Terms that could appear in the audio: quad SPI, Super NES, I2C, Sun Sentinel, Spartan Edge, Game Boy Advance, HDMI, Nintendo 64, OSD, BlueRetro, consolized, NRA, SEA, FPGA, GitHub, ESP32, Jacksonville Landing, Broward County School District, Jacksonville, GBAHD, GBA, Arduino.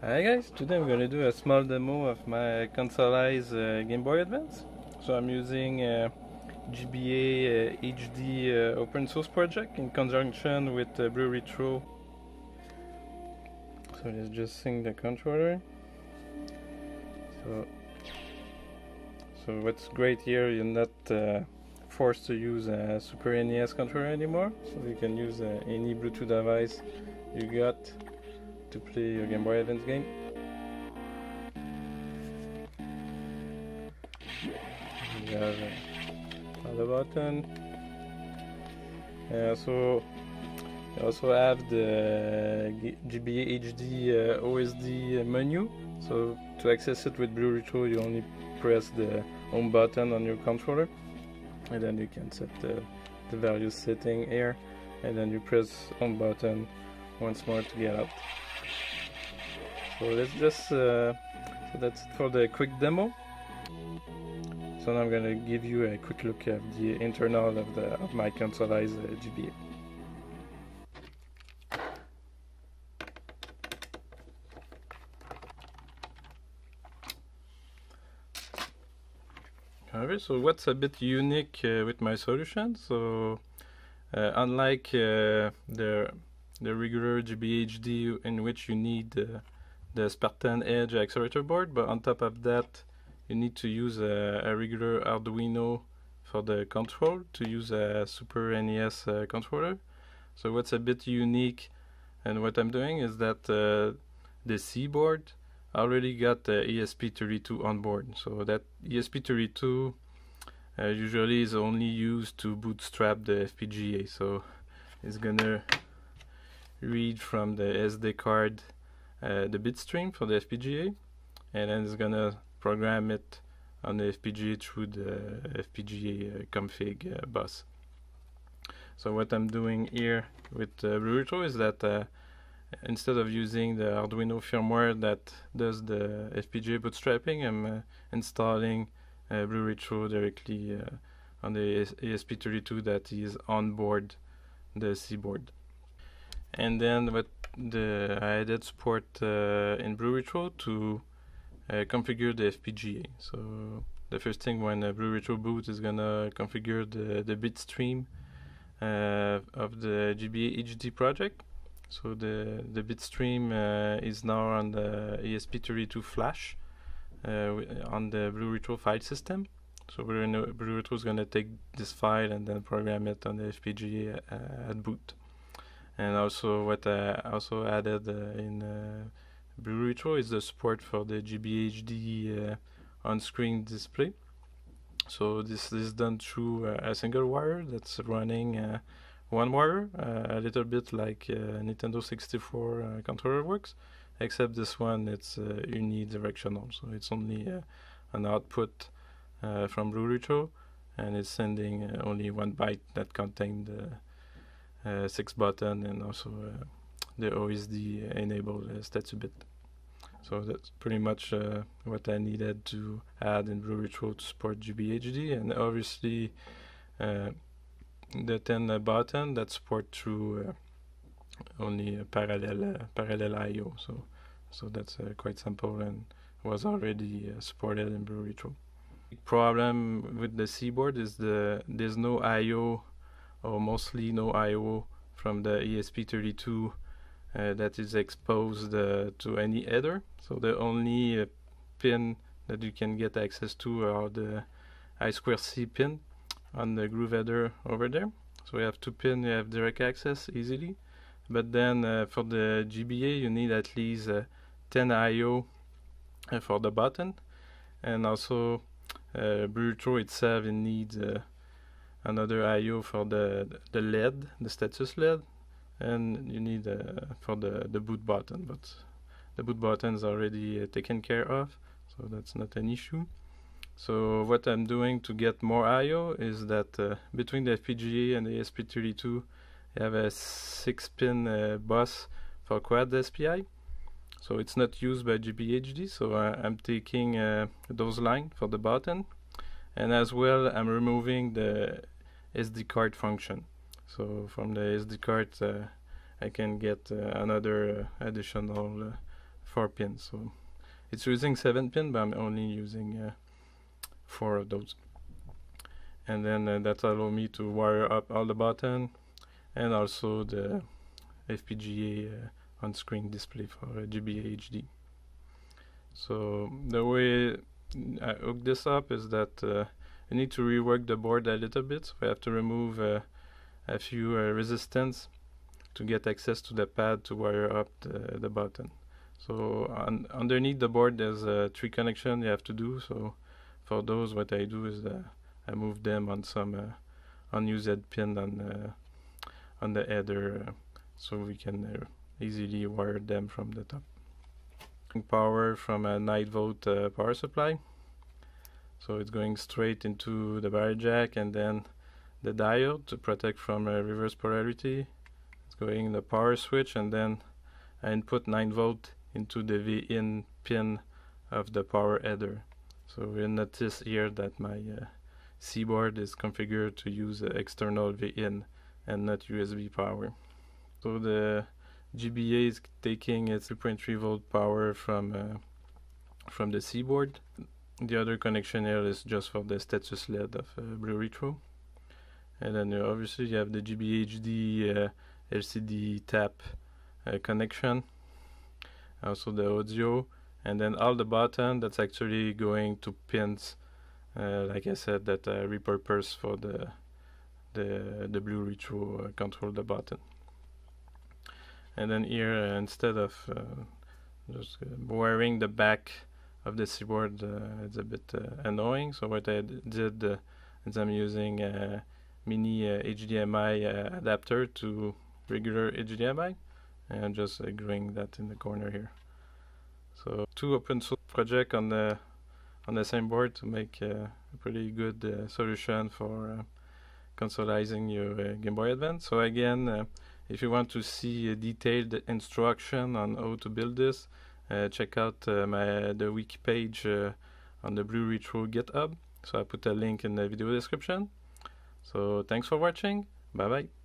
Hi guys, today I'm going to do a small demo of my consoleized Game Boy Advance. So I'm using GBA HD open source project in conjunction with BlueRetro. So let's just sync the controller. So what's great here, you're not forced to use a Super NES controller anymore. So you can use any Bluetooth device you got to play your Game Boy Advance game. We have another button. So you also have the GBAHD OSD menu. So to access it with BlueRetro, you only press the home button on your controller, and then you can set the value setting here, and then you press home button once more to get out. So let's just, so that's it for the quick demo. So now I'm gonna give you a quick look at the internal of my consoleized GBA. Alright, so what's a bit unique with my solution? So unlike the regular GBAHD, in which you need the Spartan Edge accelerator board, but on top of that you need to use a regular Arduino for the control to use a Super NES controller. So what's a bit unique and what I'm doing is that the SEA board already got ESP32 on board. So that ESP32 usually is only used to bootstrap the FPGA, so it's gonna read from the SD card the bit stream for the FPGA, and then it's gonna program it on the FPGA through the FPGA config bus. So what I'm doing here with BlueRetro is that instead of using the Arduino firmware that does the FPGA bootstrapping, I'm installing BlueRetro directly on the ESP32 that is on board the SEA board. And then with I added support in BlueRetro to configure the FPGA. So the first thing when BlueRetro boot is gonna configure the bit stream of the GBAHD project. So the bit stream is now on the ESP32 flash on the BlueRetro file system. So BlueRetro is gonna take this file and then program it on the FPGA at boot. And also what I also added in BlueRetro is the support for the GBAHD on-screen display. So this is done through a single wire that's running one wire, a little bit like Nintendo 64 controller works, except this one it's unidirectional, so it's only an output from BlueRetro, and it's sending only one byte that contains the 6 button and also the OSD enabled status bit. So that's pretty much what I needed to add in BlueRetro to support GBAHD, and obviously the 10 button that support through only parallel I/O. So that's quite simple and was already supported in BlueRetro. The problem with the SEA board is there's no I/O, or mostly no I/O from the ESP32 that is exposed to any header. So the only pin that you can get access to are the I2C pin on the groove header over there. So we have two pins, you have direct access easily, but then for the GBA you need at least 10 I/O for the button, and also BlueRetro itself, it needs another I/O for the LED, the status LED, and you need for the boot button, but the boot button is already taken care of, so that's not an issue. So what I'm doing to get more I/O is that between the FPGA and the ESP32 you have a 6-pin bus for quad SPI, so it's not used by GBAHD, so I'm taking those lines for the button, and as well I'm removing the SD card function. So from the SD card I can get another additional 4 pins. So it's using 7 pins, but I'm only using 4 of those. And then that allows me to wire up all the buttons and also the FPGA on-screen display for GBAHD. So the way I hook this up is that I need to rework the board a little bit. So I have to remove a few resistance to get access to the pad to wire up the button. So underneath the board there's 3 connections you have to do. So for those, what I do is I move them on some unused pin on the header, so we can easily wire them from the top. Power from a 9-volt power supply, so it's going straight into the barrel jack, and then the diode to protect from reverse polarity. It's going in the power switch, and then I input 9 volts into the V-in pin of the power header. So we'll notice here that my C board is configured to use external V-in and not USB power. So the GBA is taking its 2.3-volt power from the C board. The other connection here is just for the status LED of BlueRetro. And then obviously you have the GBAHD LCD tap connection, also the audio, and then all the buttons that's actually going to pins, like I said, that I repurpose for the BlueRetro control the button. And then here, instead of just wiring the back of the C board, it's a bit annoying. So what I did is I'm using a mini HDMI adapter to regular HDMI, and I'm just agreeing that in the corner here. So 2 open source projects on the same board to make a pretty good solution for consoleizing your Game Boy Advance. So again, if you want to see a detailed instruction on how to build this, check out the wiki page on the BlueRetro GitHub. So I put a link in the video description. So thanks for watching. Bye bye.